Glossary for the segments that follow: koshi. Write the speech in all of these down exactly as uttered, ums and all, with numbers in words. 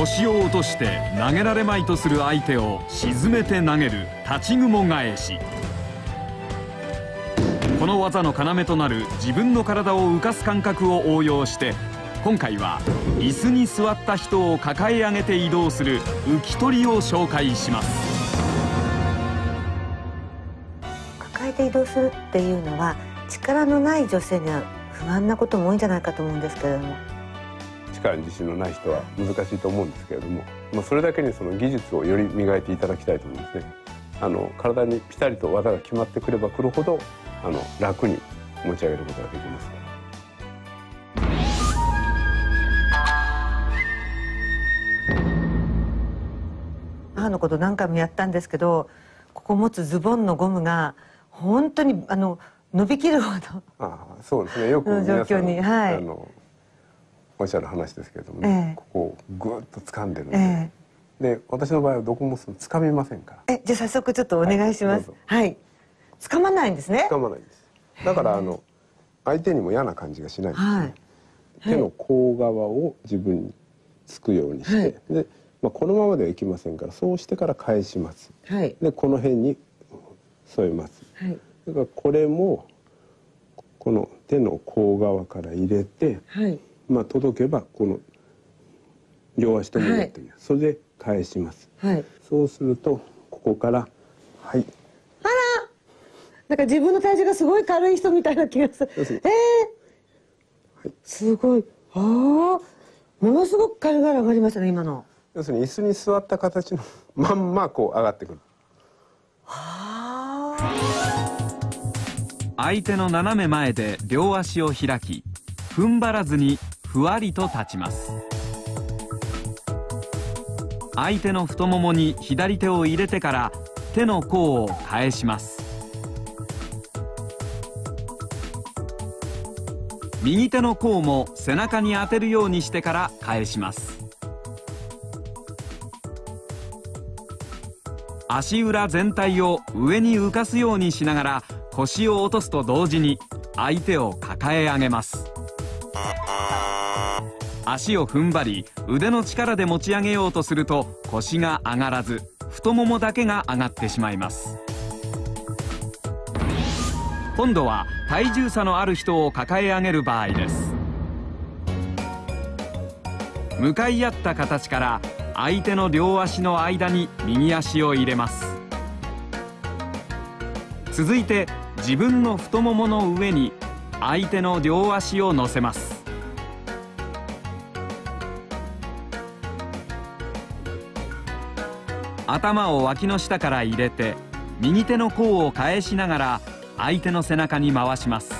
腰を落として投げられまいとする相手を沈めて投げる立ち雲返し。この技の要となる自分の体を浮かす感覚を応用して、今回は椅子に座った人を抱え上げて移動する浮き取りを紹介します。抱えて移動するっていうのは、力のない女性には不安なことも多いんじゃないかと思うんですけれども。力に自信のない人は難しいと思うんですけれども、まあ、それだけにその技術をより磨いていただきたいと思うんですね。あの体にピタリと技が決まってくればくるほど、あの楽に持ち上げることができます。母のこと何回もやったんですけど、ここ持つズボンのゴムが本当にあの伸びきるほど。ああ、そうですね。よく皆さんの状況に、はい、あのおっしゃる話ですけれどもね、えー、ここをぐっと掴んでるんで、えー、で私の場合はどこも掴みませんから。え、じゃあ早速ちょっとお願いします。はい、はい、掴まないんですね。掴まないんです。だからあの相手にも嫌な感じがしないんですね。はい、手の甲側を自分につくようにして、はい、で、まあ、このままではいきませんから、そうしてから返します。はい、でこの辺に添えます。はい、だからこれもこの手の甲側から入れて、はい、まあ届けばこの両足とも持っている、はい、それで返します。はい、そうするとここから、はい。あら、なんか自分の体重がすごい軽い人みたいな気がする。ええー、はい、すごい。ああ、ものすごく軽々上がりましたね、今の。要するに椅子に座った形のまんまこう上がってくる。はあ。相手の斜め前で両足を開き、踏ん張らずにふわりと立ちます。相手の太ももに左手を入れてから手の甲を返します。右手の甲も背中に当てるようにしてから返します。足裏全体を上に浮かすようにしながら、腰を落とすと同時に相手を抱え上げます。足を踏ん張り、腕の力で持ち上げようとすると腰が上がらず、太ももだけが上がってしまいます。今度は体重差のある人を抱え上げる場合です。向かい合った形から相手の両足の間に右足を入れます。続いて自分の太ももの上に相手の両足を乗せます。頭を脇の下から入れて、右手の甲を返しながら相手の背中に回します。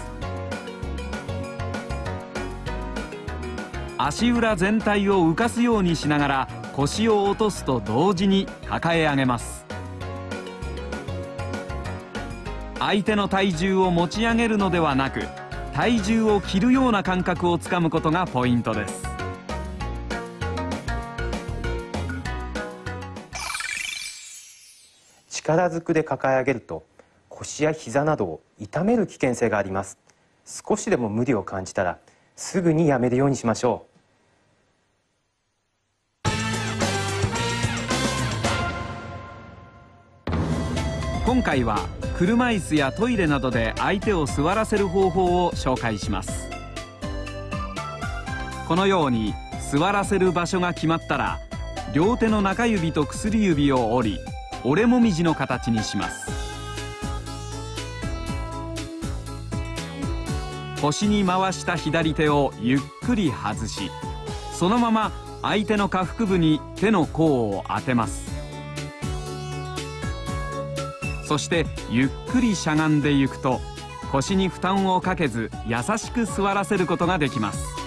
足裏全体を浮かすようにしながら腰を落とすと同時に抱え上げます。相手の体重を持ち上げるのではなく、体重を切るような感覚をつかむことがポイントです。力ずくで抱え上げると腰や膝などを痛める危険性があります。少しでも無理を感じたらすぐにやめるようにしましょう。今回は車椅子やトイレなどで相手を座らせる方法を紹介します。このように座らせる場所が決まったら、両手の中指と薬指を折り、折れもみじの形にします。腰に回した左手をゆっくり外し、そのまま相手の下腹部に手の甲を当てます。そしてゆっくりしゃがんでいくと、腰に負担をかけず優しく座らせることができます。